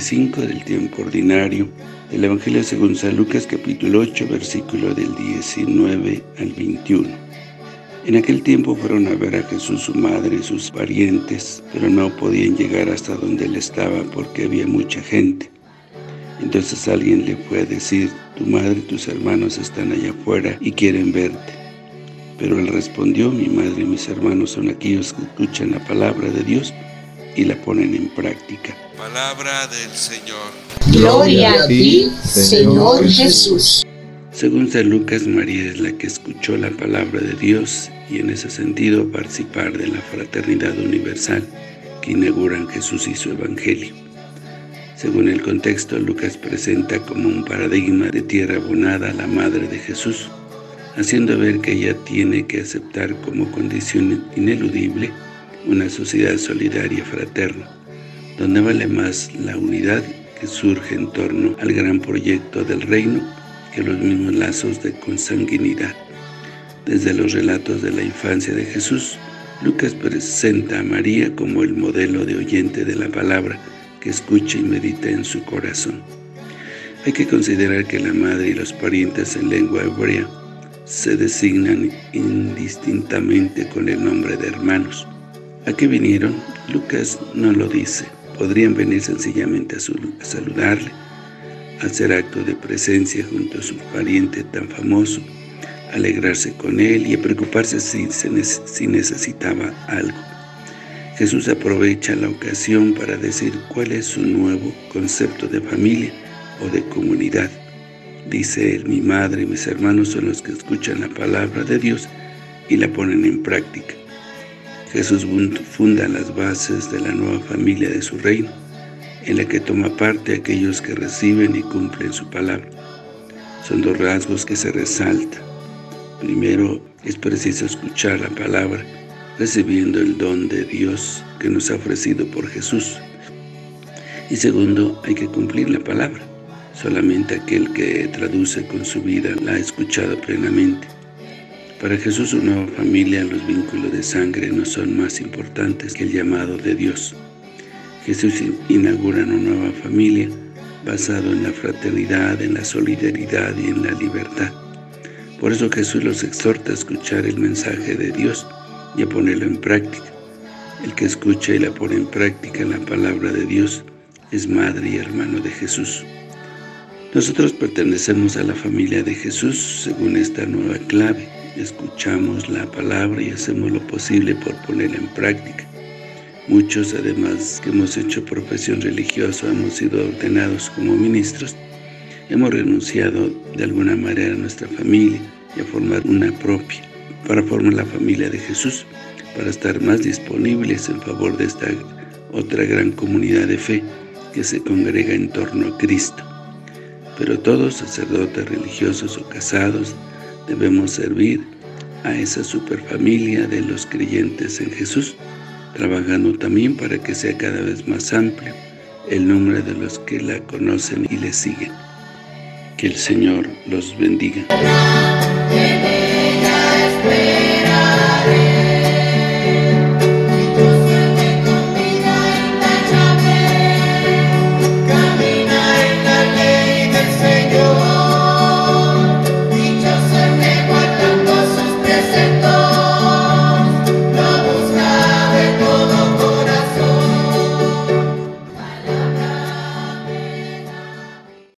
25 del tiempo ordinario, del Evangelio según San Lucas capítulo 8, versículo del 19 al 21. En aquel tiempo fueron a ver a Jesús su madre y sus parientes, pero no podían llegar hasta donde él estaba porque había mucha gente. Entonces alguien le fue a decir: «Tu madre y tus hermanos están allá afuera y quieren verte». Pero él respondió: «Mi madre y mis hermanos son aquellos que escuchan la palabra de Dios y la ponen en práctica». Palabra del Señor. Gloria a ti, Señor Jesús. Según San Lucas, María es la que escuchó la palabra de Dios y en ese sentido participar de la fraternidad universal que inauguran Jesús y su Evangelio. Según el contexto, Lucas presenta como un paradigma de tierra abonada a la madre de Jesús, haciendo ver que ella tiene que aceptar como condición ineludible una sociedad solidaria fraterna, donde vale más la unidad que surge en torno al gran proyecto del reino que los mismos lazos de consanguinidad. Desde los relatos de la infancia de Jesús, Lucas presenta a María como el modelo de oyente de la palabra que escucha y medita en su corazón. Hay que considerar que la madre y los parientes en lengua hebrea se designan indistintamente con el nombre de hermanos. ¿A qué vinieron? Lucas no lo dice. Podrían venir sencillamente a saludarle, hacer acto de presencia junto a su pariente tan famoso, alegrarse con él y preocuparse si necesitaba algo. Jesús aprovecha la ocasión para decir cuál es su nuevo concepto de familia o de comunidad. Dice él: «Mi madre y mis hermanos son los que escuchan la palabra de Dios y la ponen en práctica». Jesús funda las bases de la nueva familia de su reino, en la que toma parte aquellos que reciben y cumplen su palabra. Son dos rasgos que se resaltan. Primero, es preciso escuchar la palabra, recibiendo el don de Dios que nos ha ofrecido por Jesús. Y segundo, hay que cumplir la palabra. Solamente aquel que traduce con su vida la ha escuchado plenamente. Para Jesús, su nueva familia, los vínculos de sangre no son más importantes que el llamado de Dios. Jesús inaugura una nueva familia basado en la fraternidad, en la solidaridad y en la libertad. Por eso Jesús los exhorta a escuchar el mensaje de Dios y a ponerlo en práctica. El que escucha y la pone en práctica la palabra de Dios es madre y hermano de Jesús. Nosotros pertenecemos a la familia de Jesús según esta nueva clave. Escuchamos la palabra y hacemos lo posible por ponerla en práctica. Muchos, además que hemos hecho profesión religiosa, hemos sido ordenados como ministros, hemos renunciado de alguna manera a nuestra familia y a formar una propia, para formar la familia de Jesús, para estar más disponibles en favor de esta otra gran comunidad de fe que se congrega en torno a Cristo. Pero todos, sacerdotes, religiosos o casados, debemos servir a esa superfamilia de los creyentes en Jesús, trabajando también para que sea cada vez más amplio el número de los que la conocen y le siguen. Que el Señor los bendiga.